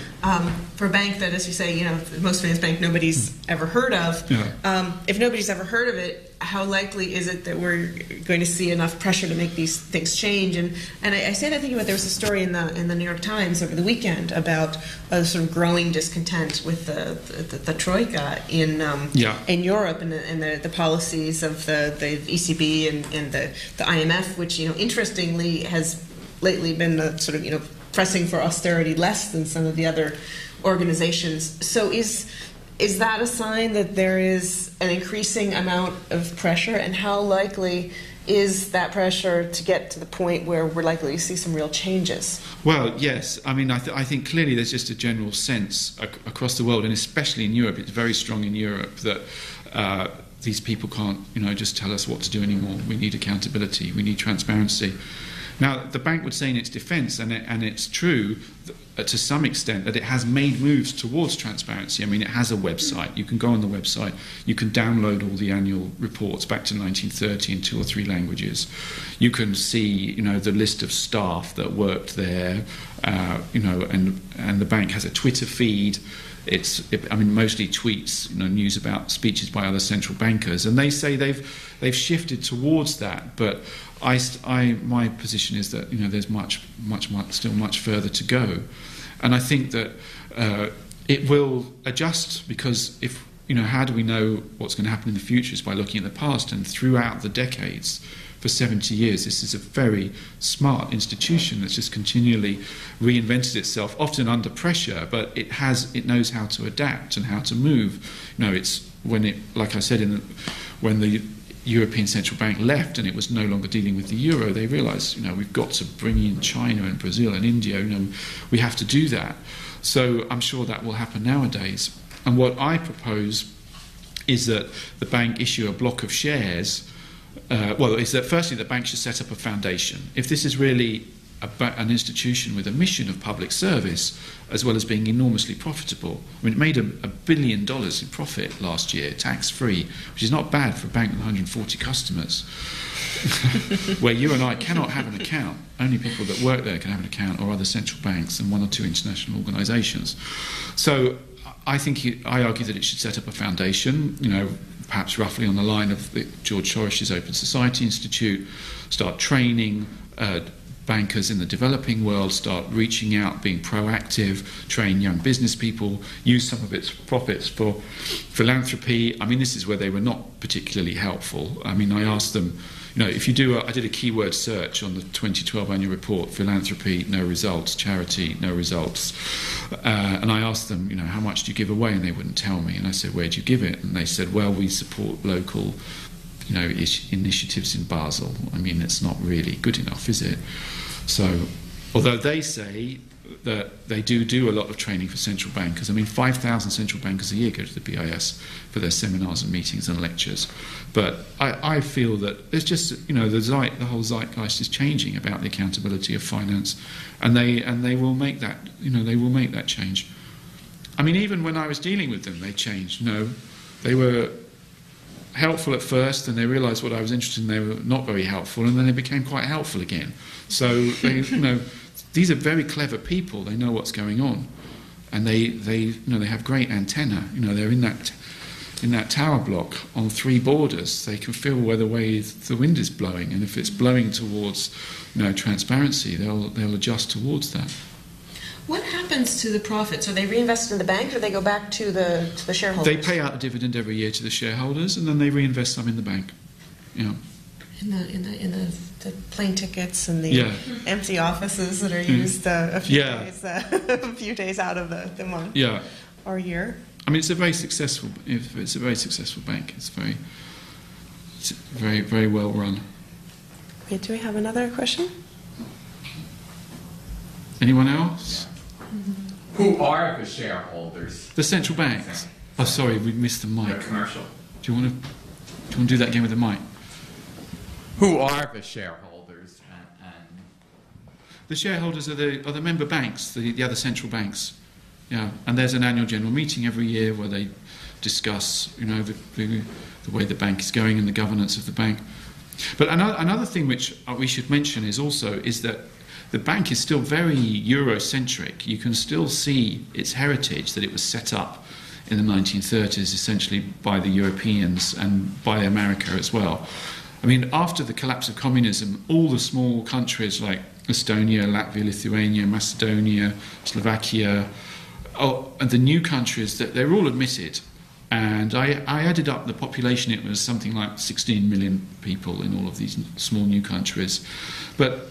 for a bank that, as you say, you know, the most famous bank nobody's ever heard of. Yeah. If nobody's ever heard of it, how likely is it that we're going to see enough pressure to make these things change? And I say that thinking about there was a story in the New York Times over the weekend about a sort of growing discontent with the troika in Europe and the policies of the ECB and the IMF, which, you know, interestingly has lately been the sort of, you know, pressing for austerity less than some of the other organizations. So is that a sign that there is an increasing amount of pressure, and how likely is that pressure to get to the point where we're likely to see some real changes? Well, yes. I mean, I think clearly there's just a general sense across the world, and especially in Europe, it's very strong in Europe, that these people can't, you know, just tell us what to do anymore. We need accountability. We need transparency. Now, the bank would say in its defence, and it's true to some extent, that it has made moves towards transparency. I mean, it has a website. You can go on the website. You can download all the annual reports back to 1930 in 2 or 3 languages. You can see, you know, the list of staff that worked there. You know, and the bank has a Twitter feed. I mean, mostly tweets, you know, news about speeches by other central bankers, and they say they've shifted towards that. But my position is that, you know, there's much further to go, and I think that it will adjust, because if, you know, how do we know what's going to happen in the future is by looking at the past, and throughout the decades. For 70 years, this is a very smart institution that's just continually reinvented itself, often under pressure, but it knows how to adapt and how to move. You know, it's like I said, when the European Central Bank left and it was no longer dealing with the euro, they realised, you know, we've got to bring in China and Brazil and India. You know, we have to do that. So I'm sure that will happen nowadays. And what I propose is that the bank issue a block of shares. Is that firstly the bank should set up a foundation. If this is really an institution with a mission of public service, as well as being enormously profitable, I mean, it made $1 billion in profit last year, tax-free, which is not bad for a bank with 140 customers, where you and I cannot have an account. Only people that work there can have an account, or other central banks and 1 or 2 international organisations. So I think I argue that it should set up a foundation, you know, perhaps roughly on the line of the George Soros's Open Society Institute, start training bankers in the developing world, start reaching out, being proactive, train young business people, use some of its profits for philanthropy. I mean, this is where they were not particularly helpful. I mean, I asked them, you know, if you do, I did a keyword search on the 2012 annual report, philanthropy, no results, charity, no results. And I asked them, you know, how much do you give away? And they wouldn't tell me. And I said, where do you give it? And they said, well, we support local, you know, initiatives in Basel. I mean, it's not really good enough, is it? So, although they say that they do a lot of training for central bankers. I mean, 5,000 central bankers a year go to the BIS for their seminars and meetings and lectures. But I feel that there's just, you know, the whole zeitgeist is changing about the accountability of finance, and they will make that, you know, they will make that change. I mean, even when I was dealing with them, they changed. You know, they were helpful at first, and they realised what I was interested in. They were not very helpful, and then they became quite helpful again. So they, you know. These are very clever people. They know what's going on, and they have great antenna. You know, they're in that tower block on 3 borders. They can feel where the wind is blowing, and if it's blowing towards, you know, transparency, they'll adjust towards that. What happens to the profits? Are they reinvested in the bank, or do they go back to the shareholders? They pay out a dividend every year to the shareholders, and then they reinvest some in the bank. Yeah. In the plane tickets and the empty offices that are used a few days out of the month or year. I mean, it's a very successful bank. It's very, very well run. Okay, do we have another question? Anyone else? Mm-hmm. Who are the shareholders? The central banks. Oh, sorry, we missed the mic. They're commercial. Do you want to do that again with the mic? Who are the shareholders? And the shareholders are the member banks, the other central banks. Yeah, and there's an annual general meeting every year where they discuss, you know, the way the bank is going and the governance of the bank. But another thing which we should mention is also that the bank is still very Eurocentric. You can still see its heritage, that it was set up in the 1930s essentially by the Europeans and by America as well. I mean, after the collapse of communism, all the small countries like Estonia, Latvia, Lithuania, Macedonia, Slovakia, and the new countries, that they're all admitted. And I added up the population. It was something like 16 million people in all of these small new countries. But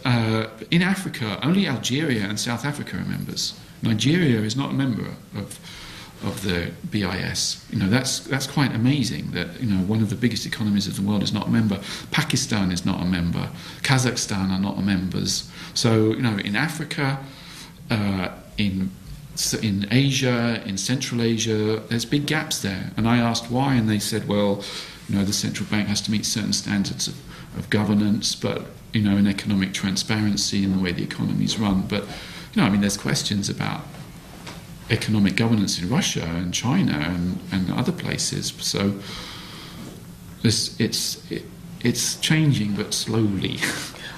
in Africa, only Algeria and South Africa are members. Nigeria is not a member of the BIS. You know, that's quite amazing that, you know, one of the biggest economies of the world is not a member. Pakistan is not a member. Kazakhstan are not members. So, you know, in Africa, in Asia, in Central Asia, there's big gaps there. And I asked why, and they said, well, you know, the central bank has to meet certain standards of governance, but, you know, in economic transparency and the way the economy's run. But, you know, I mean, there's questions about economic governance in Russia and China and other places. So it's changing, but slowly.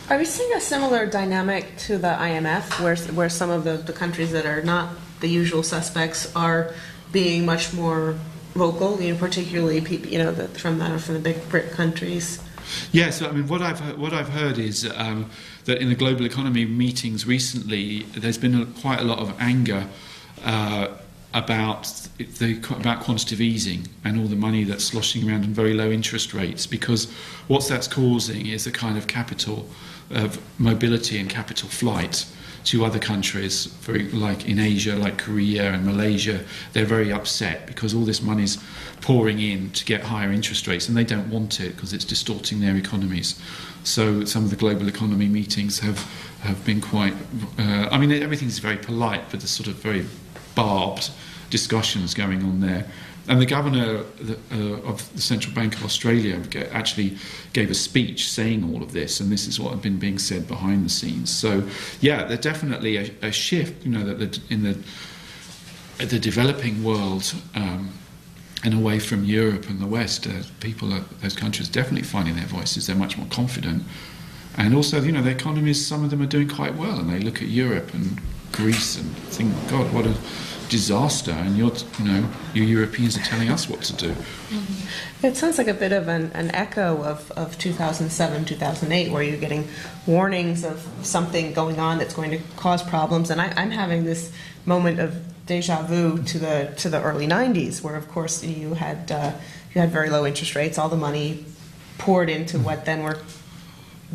Are we seeing a similar dynamic to the IMF, where some of the countries that are not the usual suspects are being much more vocal, you know, particularly from the big BRIC countries? Yes, I mean, what I've heard is that in the global economy meetings recently, there's been quite a lot of anger about quantitative easing and all the money that's sloshing around on very low interest rates, because what that's causing is a kind of capital of mobility and capital flight to other countries, like in Asia, like Korea and Malaysia. They're very upset because all this money's pouring in to get higher interest rates, and they don't want it because it's distorting their economies. So some of the global economy meetings have been quite... I mean, everything's very polite, but there's sort of very barbed discussions going on there. And the governor of the Central Bank of Australia actually gave a speech saying all of this, and this is what had been being said behind the scenes. So, yeah, there's definitely a shift, you know, that in the developing world and away from Europe and the West, those countries are definitely finding their voices. They're much more confident. And also, you know, the economies, some of them are doing quite well, and they look at Europe and Greece and think, God, what a disaster, and you Europeans are telling us what to do. Mm-hmm. It sounds like a bit of an echo of 2007, 2008, where you're getting warnings of something going on that's going to cause problems. And I'm having this moment of deja vu to the early 90s, where, of course, you had very low interest rates, all the money poured into mm-hmm. what then were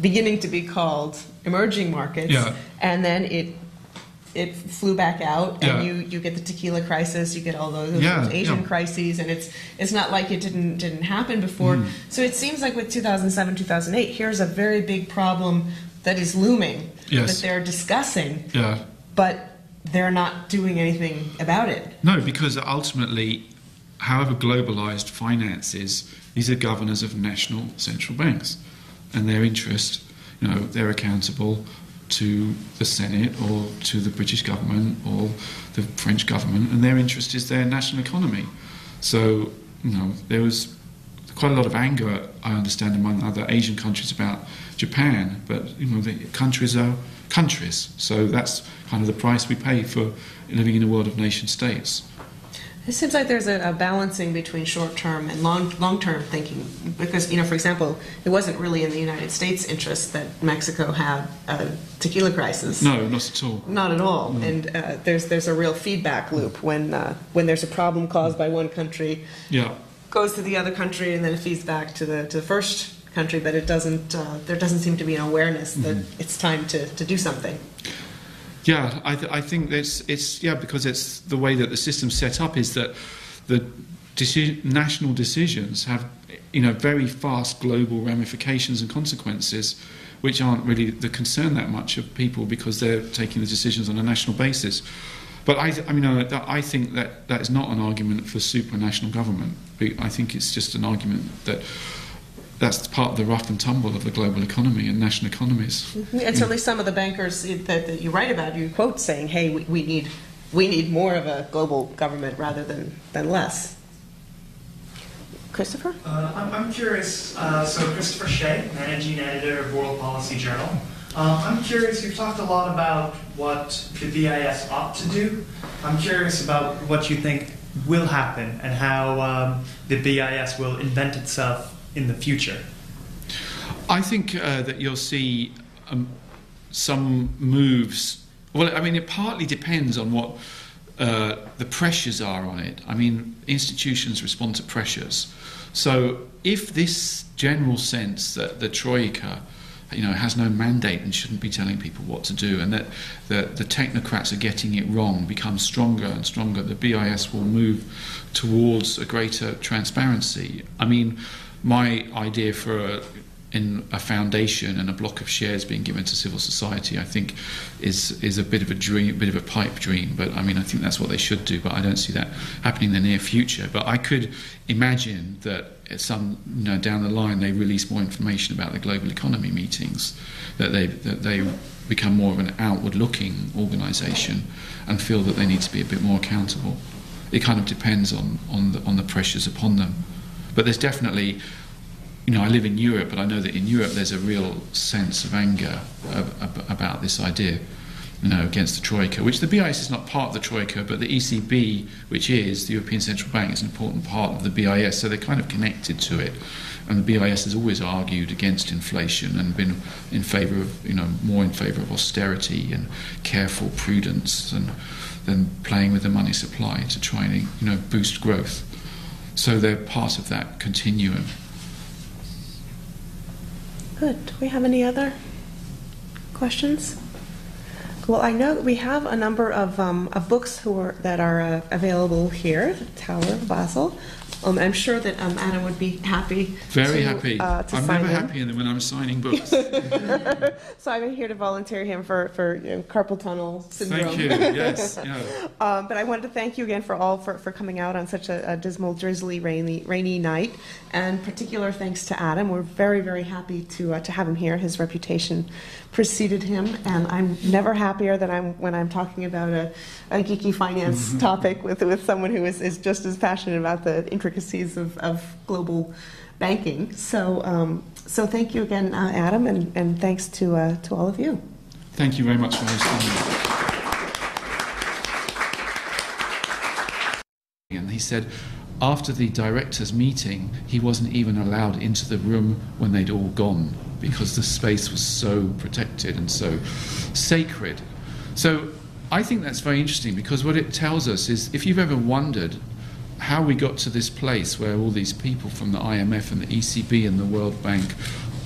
beginning to be called emerging markets, yeah. And then it flew back out, and yeah. you get the tequila crisis, you get all those yeah, Asian yeah. crises, and it's not like it didn't happen before. Mm. So it seems like with 2007, 2008, here's a very big problem that is looming, yes. that they're discussing, yeah. but they're not doing anything about it. No, because ultimately, however globalized finance is, these are governors of national central banks, and their interest, you know, they're accountable to the Senate or to the British government or the French government, and their interest is their national economy. So, you know, there was quite a lot of anger, I understand, among other Asian countries about Japan, but, you know, the countries are countries. So that's kind of the price we pay for living in a world of nation states. It seems like there's a balancing between short-term and long-term thinking, because, you know, for example, it wasn't really in the United States' interest that Mexico had a tequila crisis. No, not at all. Not at all. No. And there's a real feedback loop when there's a problem caused by one country, yeah, goes to the other country, and then it feeds back to the first country. But it doesn't. There doesn't seem to be an awareness that mm-hmm. it's time to do something. Yeah, I think it's yeah, because it's the way that the system's set up is that the national decisions have, you know, very fast global ramifications and consequences, which aren't really the concern that much of people because they're taking the decisions on a national basis. But I think that is not an argument for supranational government. I think it's just an argument that. That's part of the rough and tumble of the global economy and national economies. Mm-hmm. And certainly some of the bankers that you write about, you quote saying, hey, we need more of a global government rather than less. Christopher? I'm curious. So Christopher Shea, managing editor of World Policy Journal. I'm curious, you've talked a lot about what the BIS ought to do. I'm curious about what you think will happen and how the BIS will invent itself in the future. I think that you'll see some moves. Well, I mean, it partly depends on what the pressures are on it. I mean, institutions respond to pressures. So if this general sense that the Troika, you know, has no mandate and shouldn't be telling people what to do, and that the technocrats are getting it wrong, becomes stronger and stronger, the BIS will move towards a greater transparency. I mean, my idea for a foundation and a block of shares being given to civil society, I think, is a bit of a dream, a bit of a pipe dream. But I mean, I think that's what they should do. But I don't see that happening in the near future. But I could imagine that at some, you know, down the line, they release more information about the global economy meetings, that they become more of an outward-looking organisation, and feel that they need to be a bit more accountable. It kind of depends on the pressures upon them. But there's definitely, you know, I live in Europe, but I know that in Europe there's a real sense of anger about this idea, you know, against the Troika, which the BIS is not part of the Troika, but the ECB, which is the European Central Bank, is an important part of the BIS, so they're kind of connected to it. And the BIS has always argued against inflation and been in favour of, you know, more in favour of austerity and careful prudence than playing with the money supply to try and, you know, boost growth. So they're part of that continuum. Good. Do we have any other questions? Well, I know that we have a number of books that are available here, the Tower of Basel. I'm sure that Adam would be happy. Very happy to sign. I'm never happy when I'm signing books. So I'm here to volunteer him for you know, carpal tunnel syndrome. Thank you. Yes. Yeah. But I wanted to thank you again for coming out on such a dismal, drizzly, rainy night. And particular thanks to Adam. We're very, very happy to have him here. His reputation preceded him, and I'm never happier than when I'm talking about a geeky finance topic with someone who is just as passionate about the intricacies of global banking. So so thank you again, Adam, and thanks to all of you. Thank you very much for hosting me. And he said, after the directors' meeting, he wasn't even allowed into the room when they'd all gone, because the space was so protected and so sacred. So I think that's very interesting, because what it tells us is, if you've ever wondered how we got to this place where all these people from the IMF and the ECB and the World Bank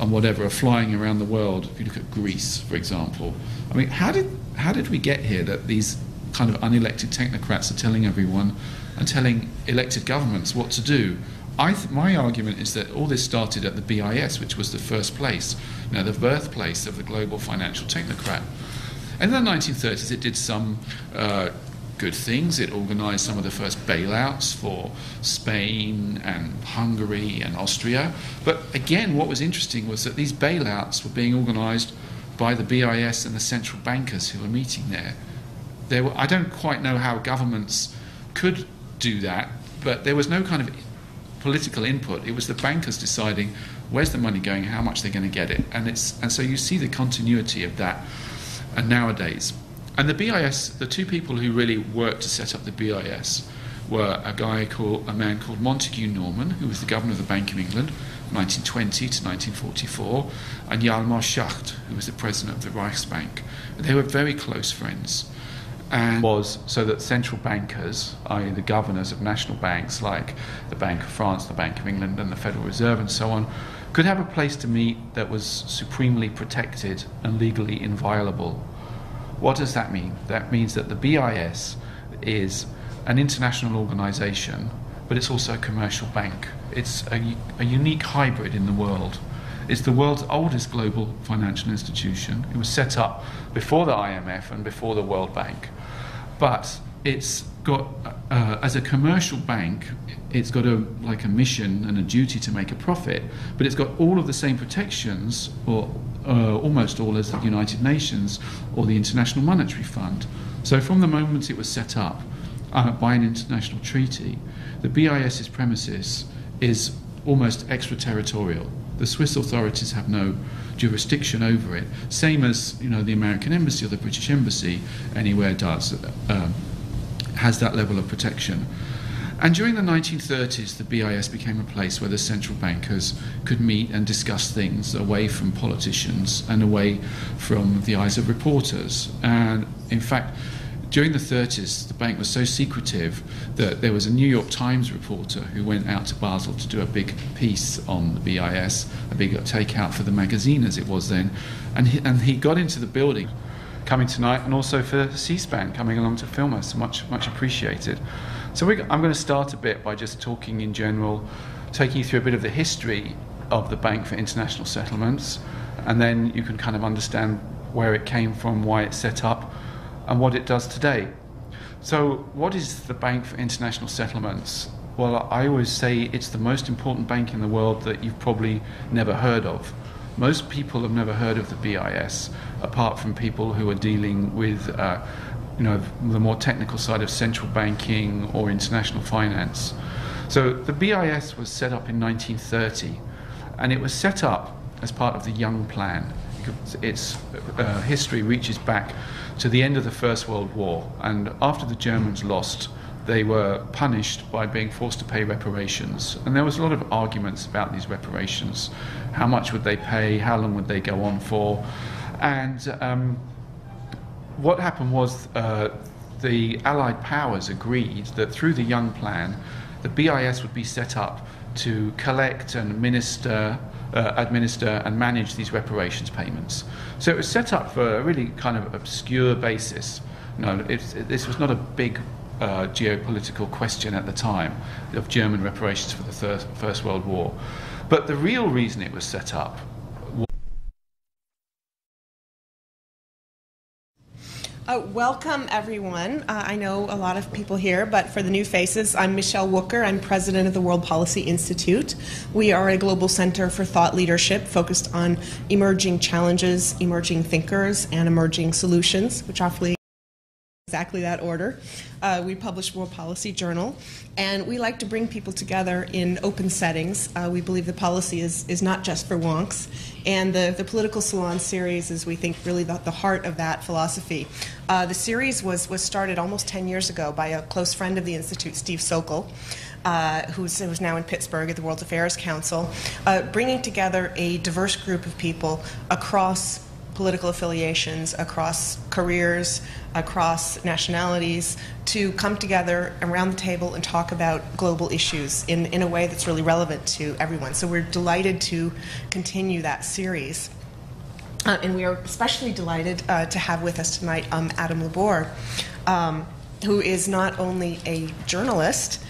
and whatever are flying around the world, if you look at Greece, for example, I mean, how did we get here that these kind of unelected technocrats are telling everyone and telling elected governments what to do? My argument is that all this started at the BIS, which was the first place, you know, the birthplace of the global financial technocrat. And in the 1930s, it did some good things. It organised some of the first bailouts for Spain and Hungary and Austria. But again, what was interesting was that these bailouts were being organised by the BIS and the central bankers who were meeting there. I don't quite know how governments could do that, but there was no kind of political input. It was the bankers deciding where's the money going, how much they're going to get it, and so you see the continuity of that. And nowadays, and the BIS, the two people who really worked to set up the BIS were a man called Montague Norman, who was the governor of the Bank of England, 1920 to 1944, and Hjalmar Schacht, who was the president of the Reichsbank. They were very close friends. And was so that central bankers, i.e. the governors of national banks like the Bank of France, the Bank of England and the Federal Reserve and so on, could have a place to meet that was supremely protected and legally inviolable. What does that mean? That means that the BIS is an international organisation, but it's also a commercial bank. It's a unique hybrid in the world. It's the world's oldest global financial institution. It was set up before the IMF and before the World Bank. But it's got, as a commercial bank, it's got like a mission and a duty to make a profit, but it's got all of the same protections, or almost all, as the United Nations or the International Monetary Fund. So from the moment it was set up by an international treaty, the BIS's premises is almost extraterritorial. The Swiss authorities have no jurisdiction over it, same as, you know, the American embassy or the British embassy anywhere does, has that level of protection. And during the 1930s, the BIS became a place where the central bankers could meet and discuss things away from politicians and away from the eyes of reporters. And in fact, during the 30s, the bank was so secretive that there was a New York Times reporter who went out to Basel to do a big piece on the BIS, a big takeout for the magazine as it was then. And he got into the building, coming tonight, and also for C-SPAN coming along to film us. Much appreciated. So I'm going to start a bit by just talking in general, taking you through a bit of the history of the Bank for International Settlements, and then you can kind of understand where it came from, why it's set up, and what it does today. So what is the Bank for International Settlements? Well, I always say it's the most important bank in the world that you've probably never heard of. Most people have never heard of the BIS, apart from people who are dealing with the more technical side of central banking or international finance. So the BIS was set up in 1930, and it was set up as part of the Young Plan. Its history reaches back to the end of the First World War, and after the Germans lost, they were punished by being forced to pay reparations. And there was a lot of arguments about these reparations. How much would they pay? How long would they go on for? And what happened was the Allied powers agreed that through the Young Plan, the BIS would be set up to collect and administer and manage these reparations payments. So it was set up for a really kind of obscure basis. This was not a big geopolitical question at the time of German reparations for the First World War. But the real reason it was set up was... welcome everyone. I know a lot of people here, but for the new faces, I'm Michelle Walker. I'm president of the World Policy Institute. We are a global center for thought leadership focused on emerging challenges, emerging thinkers, and emerging solutions, which awfully exactly that order. We publish World Policy Journal, and we like to bring people together in open settings. We believe the policy is not just for wonks, and the Political Salon series is, we think, really the heart of that philosophy. The series was started almost 10 years ago by a close friend of the Institute, Steve Sokol, who's now in Pittsburgh at the World Affairs Council, bringing together a diverse group of people across political affiliations, across careers, across nationalities, to come together around the table and talk about global issues in a way that's really relevant to everyone. So we're delighted to continue that series. And we are especially delighted to have with us tonight Adam LeBor, who is not only a journalist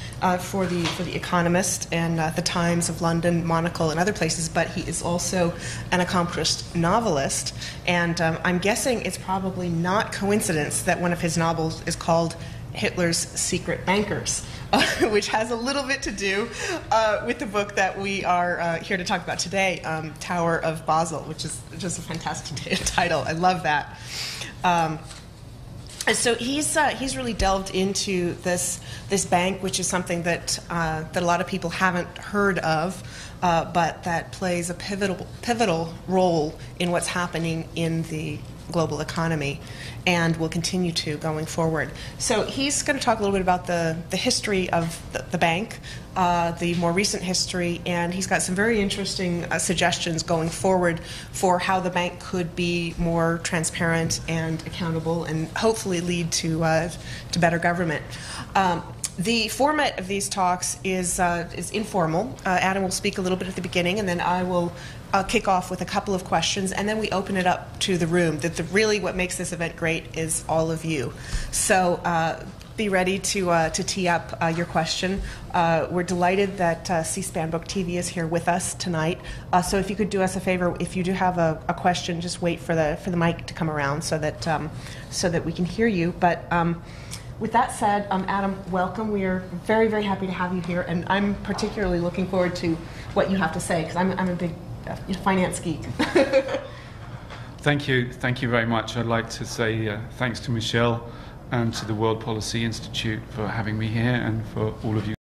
for the Economist and the Times of London, Monocle, and other places, but he is also an accomplished novelist. And I'm guessing it's probably not coincidence that one of his novels is called Hitler's Secret Bankers, which has a little bit to do with the book that we are here to talk about today, Tower of Basel, which is just a fantastic title. I love that. So he's really delved into this bank, which is something that a lot of people haven't heard of, but that plays a pivotal role in what's happening in the global economy, and will continue to going forward. So he's going to talk a little bit about the history of the bank, the more recent history, and he's got some very interesting suggestions going forward for how the bank could be more transparent and accountable, and hopefully lead to better government. The format of these talks is informal. Adam will speak a little bit at the beginning, and then I will kick off with a couple of questions, and then we open it up to the room. Really what makes this event great is all of you. So be ready to tee up your question. We're delighted that C-SPAN Book TV is here with us tonight. So if you could do us a favor, if you do have a question, just wait for the mic to come around so that we can hear you. But with that said, Adam, welcome. We are very, very happy to have you here, and I'm particularly looking forward to what you have to say, because I'm a big finance geek. Thank you very much. I'd like to say thanks to Michelle and to the World Policy Institute for having me here, and for all of you.